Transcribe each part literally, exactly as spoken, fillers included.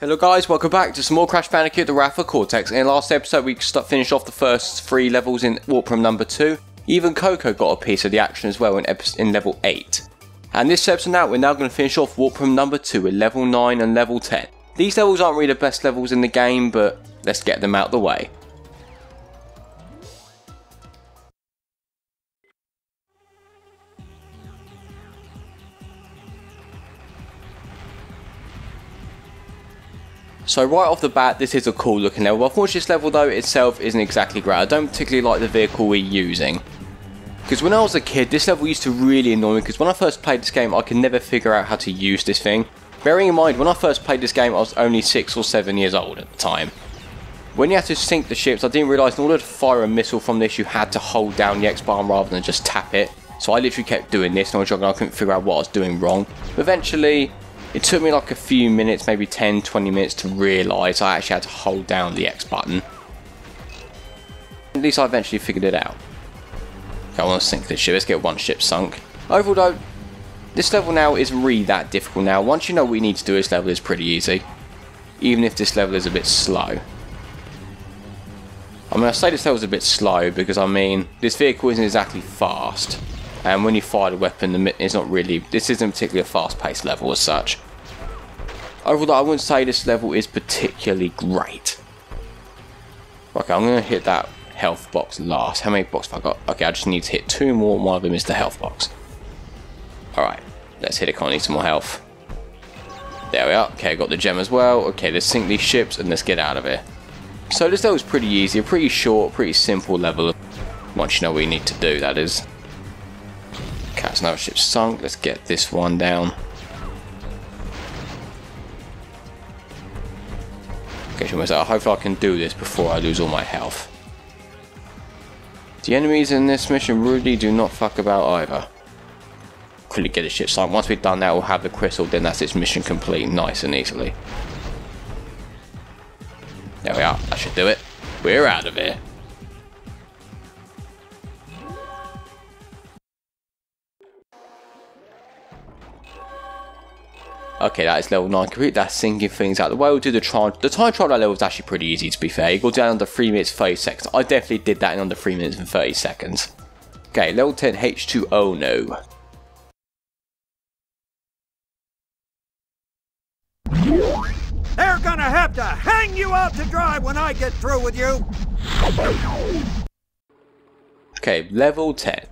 Hello guys, welcome back to some more Crash Bandicoot, The Wrath of Cortex. In the last episode we finished off the first three levels in Warp Room number two. Even Coco got a piece of the action as well in, in level eight. And this episode now, we're now going to finish off Warp Room number two with level nine and level ten. These levels aren't really the best levels in the game, but let's get them out of the way. So right off the bat, this is a cool looking level. Unfortunately, this level though itself isn't exactly great. I don't particularly like the vehicle we're using. Because when I was a kid, this level used to really annoy me, because when I first played this game, I could never figure out how to use this thing. Bearing in mind, when I first played this game, I was only six or seven years old at the time. When you had to sink the ships, I didn't realise in order to fire a missile from this, you had to hold down the X button rather than just tap it. So I literally kept doing this, and I was joking, I couldn't figure out what I was doing wrong. But eventually, it took me like a few minutes, maybe ten to twenty minutes to realise I actually had to hold down the X button. At least I eventually figured it out. Okay, I want to sink this ship, let's get one ship sunk. Overall though, this level now isn't really that difficult now. Once you know what you need to do, this level is pretty easy. Even if this level is a bit slow. I mean, I say this level is a bit slow because I mean, this vehicle isn't exactly fast. And when you fire the weapon, it's not really, this isn't particularly a fast-paced level as such. Overall, I wouldn't say this level is particularly great. Okay, I'm going to hit that health box last. How many boxes have I got? Okay, I just need to hit two more, and one of them is the health box. Alright, let's hit it, I need some more health. There we are. Okay, I got the gem as well. Okay, let's sink these ships, and let's get out of here. So this level is pretty easy, a pretty short, pretty simple level. Once you know what you need to do, that is. That's another ship sunk. Let's get this one down. Okay, hopefully I can do this before I lose all my health. The enemies in this mission really do not fuck about either. Quickly get a ship sunk. Once we've done that, we'll have the crystal. Then that's its mission complete, nice and easily. There we are. That should do it. We're out of here. Okay, that is level nine complete. That's sinking things out the way. We'll do the time the time trial level is actually pretty easy to be fair. You go down under three minutes thirty seconds. I definitely did that in under three minutes and thirty seconds. Okay, level ten H two O no. They're gonna have to hang you out to dry when I get through with you. Okay, level ten.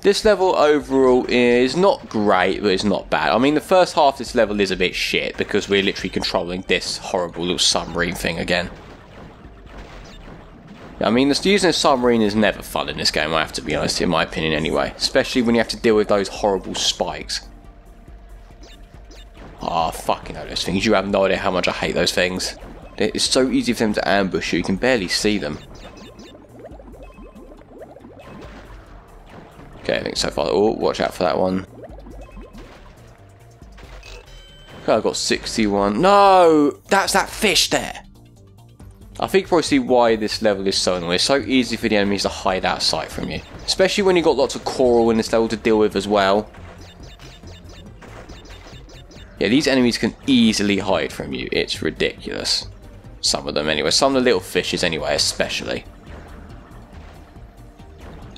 This level overall is not great, but it's not bad. I mean, the first half of this level is a bit shit, because we're literally controlling this horrible little submarine thing again. I mean, using a submarine is never fun in this game, I have to be honest, in my opinion anyway. Especially when you have to deal with those horrible spikes. Ah, oh, fucking hell, those things. You have no idea how much I hate those things. It's so easy for them to ambush you, you can barely see them. Okay, I think so far. Oh, watch out for that one. Okay, I got sixty-one. No! That's that fish there! I think you probably see why this level is so annoying. It's so easy for the enemies to hide out of sight from you. Especially when you've got lots of coral in this level to deal with as well. Yeah, these enemies can easily hide from you. It's ridiculous. Some of them anyway. Some of the little fishes anyway, especially.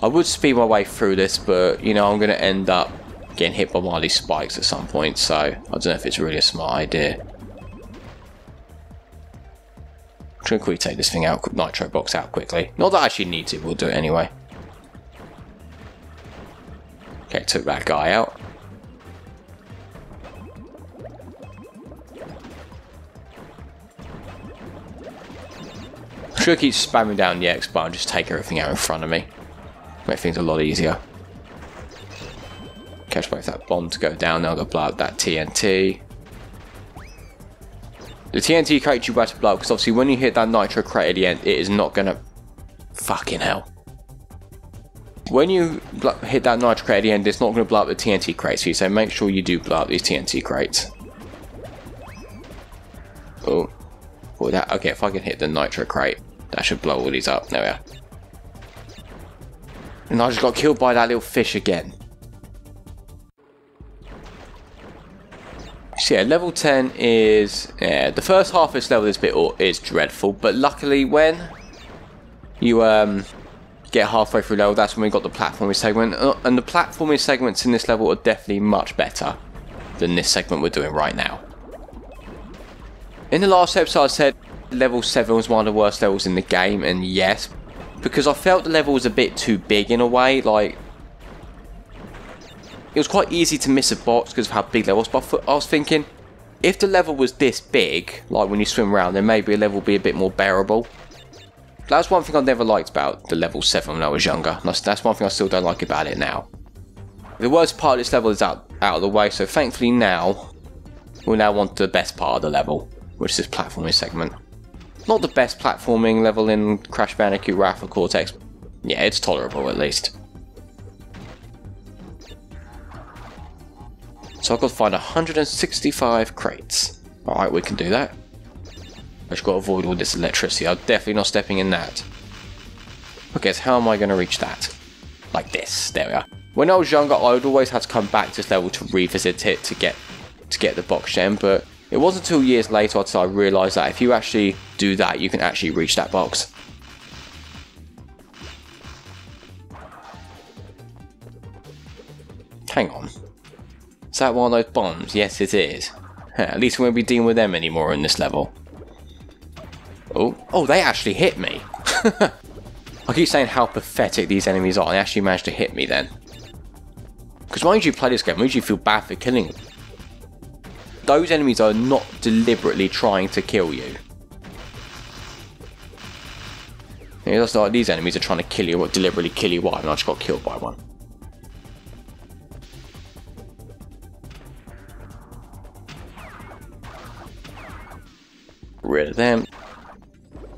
I would speed my way through this, but you know, I'm going to end up getting hit by one of these spikes at some point, so I don't know if it's really a smart idea. I'm going to quickly take this thing out, nitro box out quickly. Not that I actually need to, we'll do it anyway. Okay, took that guy out. I'm sure I keep spamming down the X button, just take everything out in front of me. Make things a lot easier. Catch both that bomb to go down, now I've got to blow up that T N T. The T N T crate you better to blow up, because obviously when you hit that nitro crate at the end, it is not going to... Fucking hell. When you hit that nitro crate at the end, it's not going to blow up the T N T crates for you, so make sure you do blow up these T N T crates. Oh. Oh that, okay, if I can hit the nitro crate, that should blow all these up. There we are. And I just got killed by that little fish again. So yeah, level ten is, yeah, the first half of this level, this bit is dreadful, but luckily when you um, get halfway through level, that's when we got the platforming segment, and the platforming segments in this level are definitely much better than this segment we're doing right now. In the last episode I said level seven was one of the worst levels in the game, and yes, because I felt the level was a bit too big in a way, like, it was quite easy to miss a box because of how big that was, but I was thinking, if the level was this big, like when you swim around, then maybe a level would be a bit more bearable. That's one thing I never liked about the level seven when I was younger, and that's one thing I still don't like about it now. The worst part of this level is out, out of the way, so thankfully now, we're now on to the best part of the level, which is this platforming segment. Not the best platforming level in Crash Bandicoot Wrath of Cortex, yeah, it's tolerable at least. So I've got to find one hundred sixty-five crates. Alright, we can do that. I've just got to avoid all this electricity. I'm definitely not stepping in that. Okay, so how am I going to reach that? Like this. There we are. When I was younger, I would always have to come back to this level to revisit it to get to get the box gem, but it wasn't until years later until I realised that if you actually do that, you can actually reach that box. Hang on. Is that one of those bombs? Yes, it is. At least we won't be dealing with them anymore in this level. Oh, oh, they actually hit me. I keep saying how pathetic these enemies are. They actually managed to hit me then. Because when I usually play this game, I usually feel bad for killing them. Those enemies are not deliberately trying to kill you. It's just like these enemies are trying to kill you or deliberately kill you. Why? And I just got killed by one. Rid of them.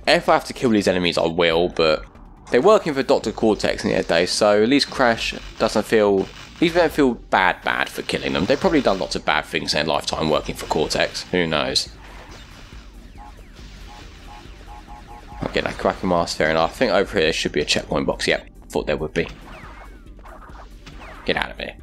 If I have to kill these enemies I will, but they're working for Doctor Cortex in the other day, so at least Crash doesn't feel, at least they don't feel bad bad for killing them. They've probably done lots of bad things in their lifetime working for Cortex, who knows. I'll get that cracking mask, fair enough. I think over here there should be a checkpoint box, yep, thought there would be. Get out of here.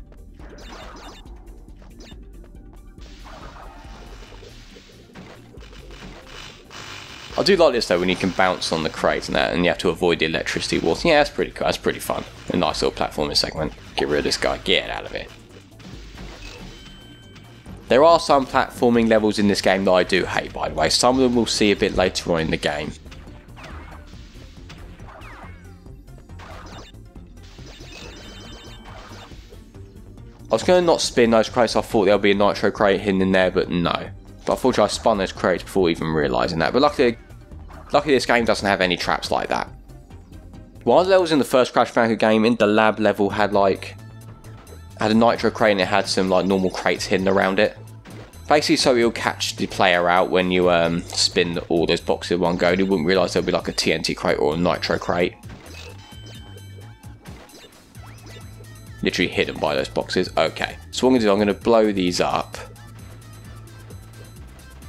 I do like this though, when you can bounce on the crate and that, and you have to avoid the electricity walls. Yeah, that's pretty cool. That's pretty fun. A nice little platforming segment. Get rid of this guy. Get out of it. There are some platforming levels in this game that I do hate, by the way. Some of them we'll see a bit later on in the game. I was going to not spin those crates. I thought there would be a nitro crate hidden in there, but no. But unfortunately I spun those crates before even realising that. But luckily, luckily this game doesn't have any traps like that. One of the levels in the first Crash Bandicoot game, in the lab level, had like had a nitro crate and it had some like normal crates hidden around it. Basically so it'll catch the player out when you um, spin all those boxes in one go, and you wouldn't realise there'll be like a T N T crate or a nitro crate. Literally hidden by those boxes. Okay, so what I'm going to do, I'm going to blow these up.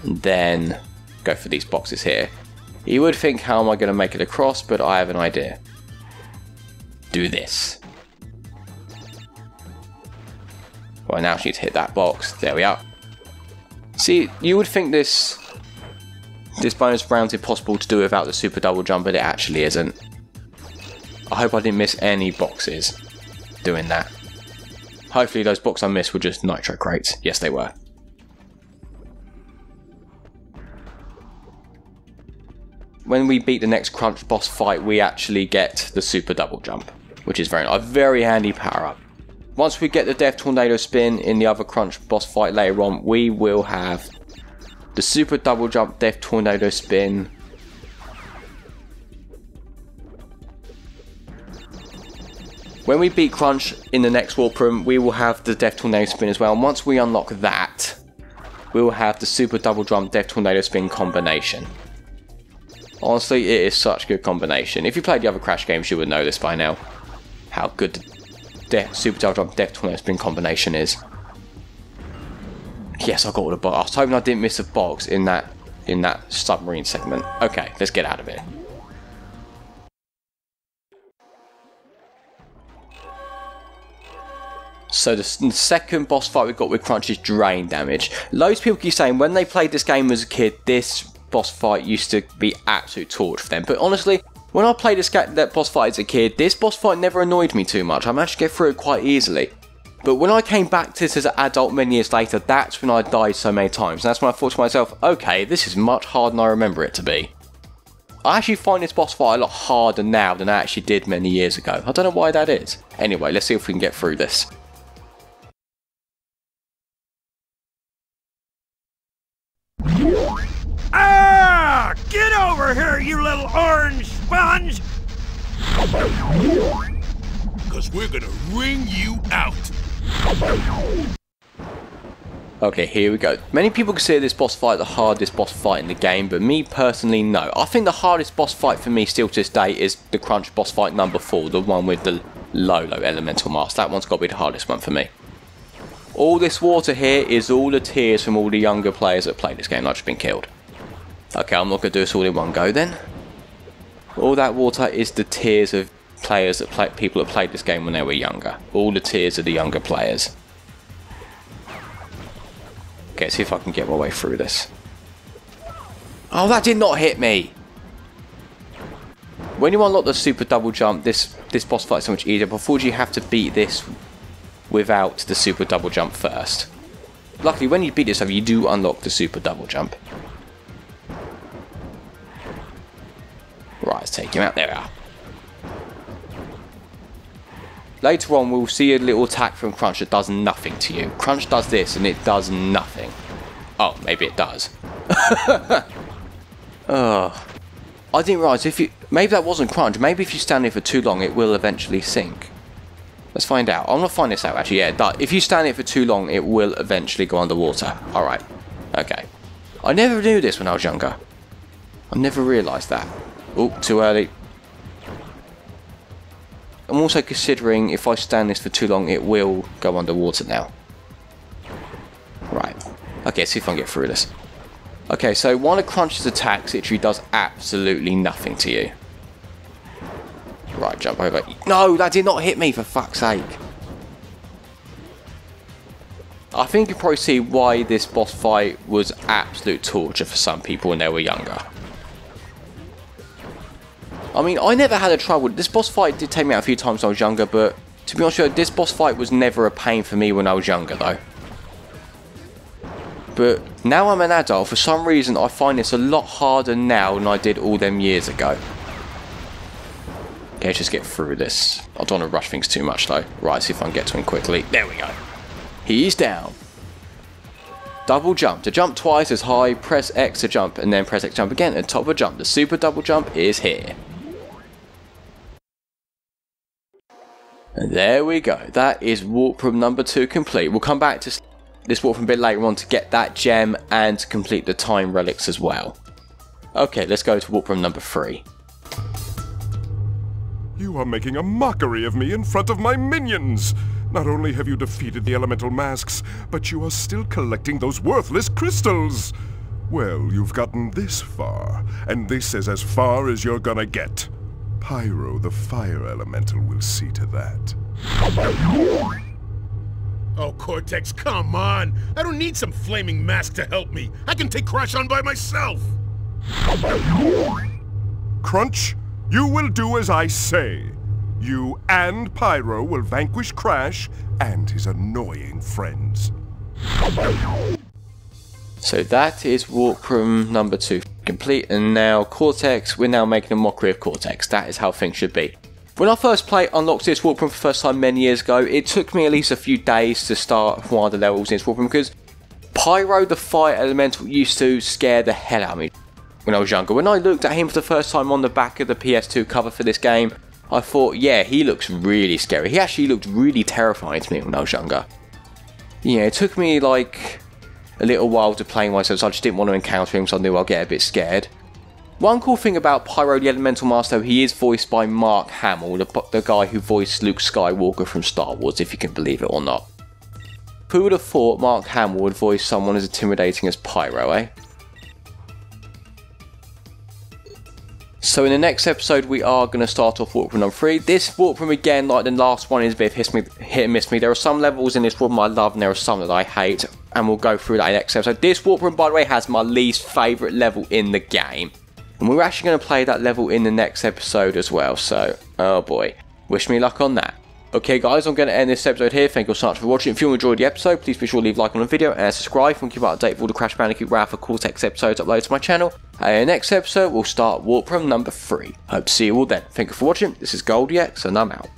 And then go for these boxes here. You would think, how am I going to make it across? But I have an idea. Do this. Well, now she needs to hit that box. There we are. See, you would think this this bonus round's impossible to do without the super double jump, but it actually isn't. I hope I didn't miss any boxes doing that. Hopefully those boxes I missed were just nitro crates. Yes, they were. When we beat the next Crunch boss fight, we actually get the super double jump, which is very nice. A very handy power up. Once we get the Death Tornado Spin in the other Crunch boss fight later on, we will have the super double jump, Death Tornado Spin. When we beat Crunch in the next warp room, we will have the Death Tornado Spin as well. And once we unlock that, we will have the super double jump, Death Tornado Spin combination. Honestly, it is such a good combination. If you played the other Crash games, you would know this by now. How good the Super Double Jump Death Tornado Spin combination is. Yes, I got all the box. I was hoping I didn't miss a box in that in that submarine segment. Okay, let's get out of here. So the second boss fight we've got with Crunch is Drain Damage. Loads of people keep saying when they played this game as a kid, this boss fight used to be absolute torture for them. But honestly, when I played this that boss fight as a kid, this boss fight never annoyed me too much. I managed to get through it quite easily. But when I came back to this as an adult many years later, that's when I died so many times. And that's when I thought to myself, okay, this is much harder than I remember it to be. I actually find this boss fight a lot harder now than I actually did many years ago. I don't know why that is. Anyway, let's see if we can get through this. Ah! Get over here, you little orange sponge! Because we're gonna wring you out. Okay, here we go. Many people consider this boss fight the hardest boss fight in the game, but me personally, no. I think the hardest boss fight for me still to this day is the Crunch boss fight number four, the one with the Lolo Elemental Mask. That one's got to be the hardest one for me. All this water here is all the tears from all the younger players that played this game. I've just been killed. Okay, I'm not going to do this all in one go then. All that water is the tears of players that play, people that played this game when they were younger. All the tears of the younger players. Okay, let's see if I can get my way through this. Oh, that did not hit me! When you unlock the super double jump, this, this boss fight is so much easier. But unfortunately, you have to beat this without the super double jump first. Luckily, when you beat this over, you do unlock the super double jump. Right, let's take him out. There we are. Later on, we'll see a little attack from Crunch that does nothing to you. Crunch does this, and it does nothing. Oh, maybe it does. Oh, I didn't realise if you... Maybe that wasn't Crunch. Maybe if you stand here for too long, it will eventually sink. Let's find out. I'm going to find this out, actually. Yeah, that, if you stand here for too long, it will eventually go underwater. Alright. Okay. I never knew this when I was younger. I never realised that. Oh, too early. I'm also considering if I stand this for too long, it will go underwater now. Right. Okay, let's see if I can get through this. Okay, so one of Crunch's attacks literally does absolutely nothing to you. Right, jump over. No, that did not hit me, for fuck's sake. I think you can probably see why this boss fight was absolute torture for some people when they were younger. I mean, I never had a trouble. This boss fight did take me out a few times when I was younger, but to be honest with you, this boss fight was never a pain for me when I was younger, though. But now I'm an adult, for some reason, I find this a lot harder now than I did all them years ago. Okay, let's just get through this. I don't want to rush things too much, though. Right, let's see if I can get to him quickly. There we go. He's down. Double jump. To jump twice is high, press X to jump, and then press X to jump again, and top of a jump. The super double jump is here. And there we go. That is walkthrough number two complete. We'll come back to this walkthrough a bit later on to get that gem and to complete the time relics as well. Okay, let's go to walkthrough number three. You are making a mockery of me in front of my minions. Not only have you defeated the elemental masks, but you are still collecting those worthless crystals. Well, you've gotten this far, and this is as far as you're gonna get. Pyro, the fire elemental, will see to that. Oh, Cortex, come on! I don't need some flaming mask to help me! I can take Crash on by myself! Crunch, you will do as I say. You and Pyro will vanquish Crash and his annoying friends. So that is walkthrough number two complete, and now Cortex, we're now making a mockery of Cortex. That is how things should be. When I first played unlocked this walkthrough for the first time many years ago, it took me at least a few days to start one of the levels in this walkthrough because Pyro the fire elemental used to scare the hell out of me when I was younger. When I looked at him for the first time on the back of the P S two cover for this game, I thought, yeah, he looks really scary. He actually looked really terrifying to me when I was younger. Yeah, it took me like a little while to play myself, so I just didn't want to encounter him, so I knew I'd get a bit scared. One cool thing about Pyro the Elemental Mask, though, he is voiced by Mark Hamill, the, the guy who voiced Luke Skywalker from Star Wars, if you can believe it or not. Who would have thought Mark Hamill would voice someone as intimidating as Pyro, eh? So in the next episode, we are going to start off walkthrough number three. This walkthrough, again, like the last one, is a bit of hit and miss me, hit and miss me. There are some levels in this walkthrough I love and there are some that I hate, and we'll go through that in the next episode. This walkthrough, by the way, has my least favourite level in the game. And we're actually going to play that level in the next episode as well, so, oh boy. Wish me luck on that. Okay guys, I'm going to end this episode here. Thank you all so much for watching. If you enjoyed the episode, please be sure to leave a like on the video and subscribe. We'll keep up to date with all the Crash Bandicoot Wrath of Cortex episodes uploaded to my channel. And in the next episode, we'll start walkthrough number three. Hope to see you all then. Thank you for watching. This is GoldieX, and I'm out.